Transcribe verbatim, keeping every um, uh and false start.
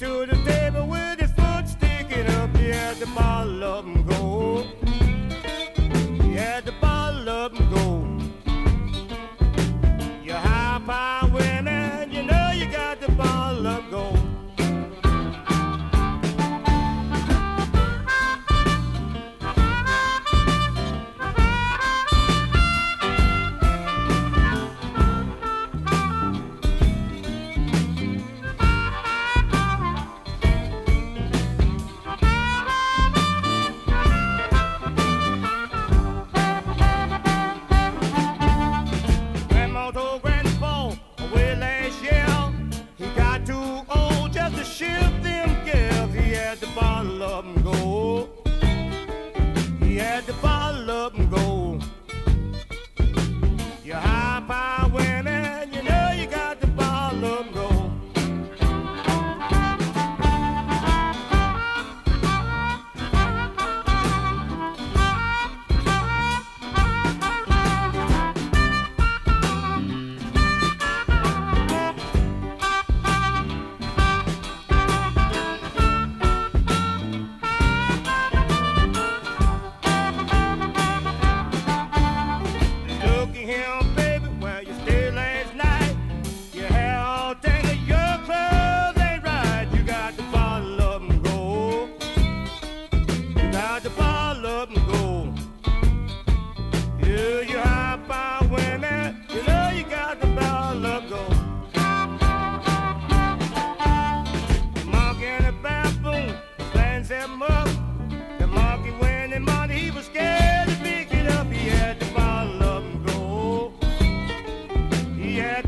to the table with his foot sticking up. He had the bottle of them go. He had the bottle of them go. You high power women, you know you got the bottle of gold. He had the bottle of them gold. You high power women, you know you got the bottle of them gold. Scared to pick it up, he had the bottle of gold. He had